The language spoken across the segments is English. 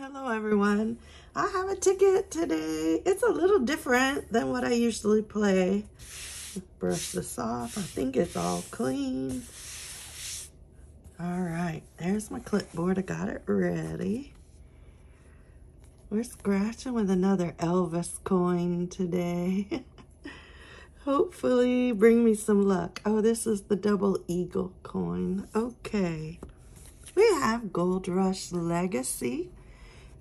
Hello everyone, I have a ticket today. It's a little different than what I usually play. Brush this off, I think it's all clean. All right, there's my clipboard, I got it ready. We're scratching with another Elvis coin today. Hopefully bring me some luck. Oh, this is the double eagle coin, okay. We have Gold Rush Legacy.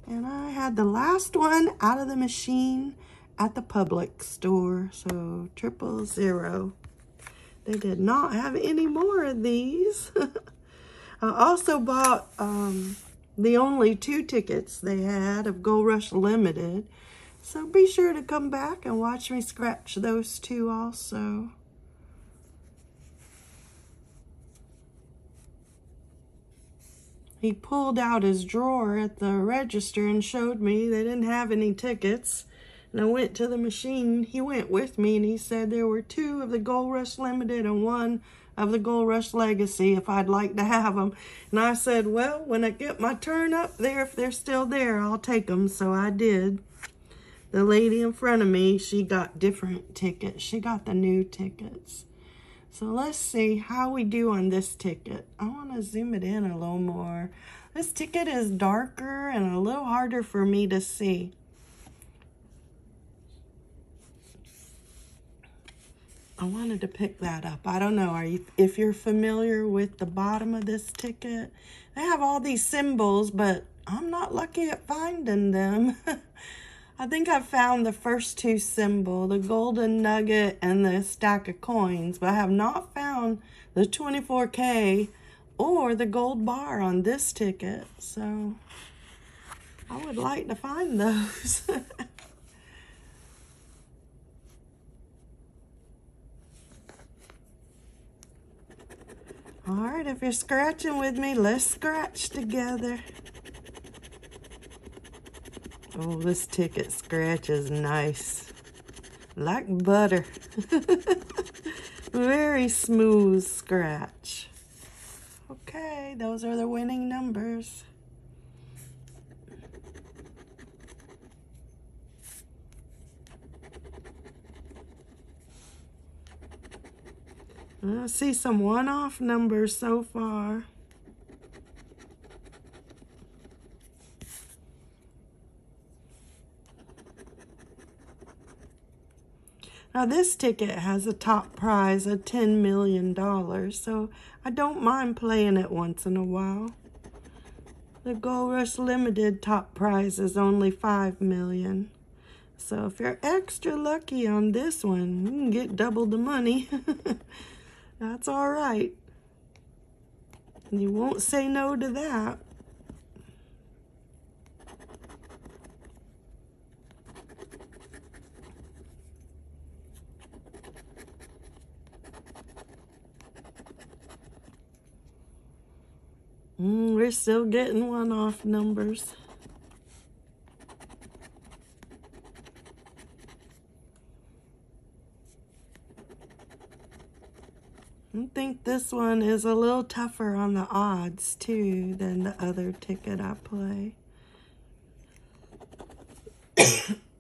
And I had the last one out of the machine at the public store. So 000. They did not have any more of these. I also bought the only 2 tickets they had of Gold Rush Limited. So be sure to come back and watch me scratch those 2 also. He pulled out his drawer at the register and showed me they didn't have any tickets. And I went to the machine. He went with me and he said there were 2 of the Gold Rush Limited and 1 of the Gold Rush Legacy if I'd like to have them. And I said, well, when I get my turn up there, if they're still there, I'll take them. So I did. The lady in front of me, she got different tickets. She got the new tickets. So let's see how we do on this ticket. I want to zoom it in a little more. This ticket is darker and a little harder for me to see. I wanted to pick that up. I don't know, if you're familiar with the bottom of this ticket. They have all these symbols, but I'm not lucky at finding them. I think I found the first 2 symbols, the golden nugget and the stack of coins, but I have not found the 24K or the gold bar on this ticket. So I would like to find those. All right, if you're scratching with me, let's scratch together. Oh, this ticket scratch is nice. Like butter. Very smooth scratch. Okay, those are the winning numbers. I see some one-off numbers so far. Now this ticket has a top prize of $10 million, so I don't mind playing it once in a while. The Gold Rush Limited top prize is only $5 million. So if you're extra lucky on this one, you can get double the money. That's all right. And you won't say no to that. We're still getting one-off numbers. I think this one is a little tougher on the odds, too, than the other ticket I play.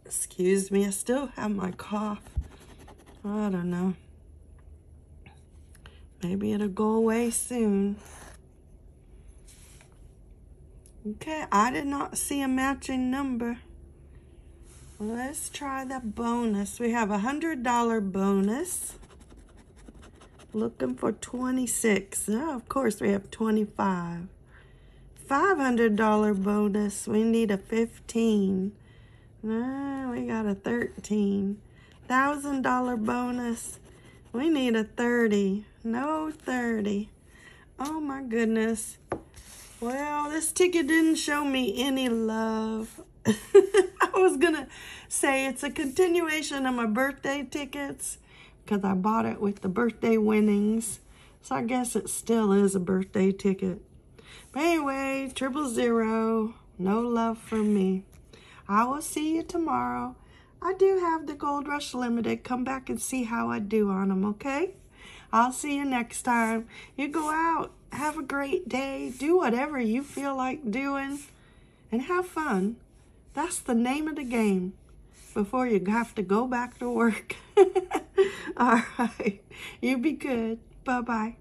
Excuse me, I still have my cough. I don't know. Maybe it'll go away soon. Okay, I did not see a matching number. Let's try the bonus. We have $100 bonus. Looking for 26. Oh, of course, we have 25. $500 bonus. We need a 15. No, we got a 13. $1,000 bonus. We need a 30. No 30. Oh, my goodness. Well, this ticket didn't show me any love. I was going to say it's a continuation of my birthday tickets because I bought it with the birthday winnings. So I guess it still is a birthday ticket. But anyway, 000, no love for me. I will see you tomorrow. I do have the Gold Rush Limited. Come back and see how I do on them, okay? I'll see you next time. You go out. Have a great day. Do whatever you feel like doing. and have fun. That's the name of the game before you have to go back to work. All right. You be good. Bye-bye.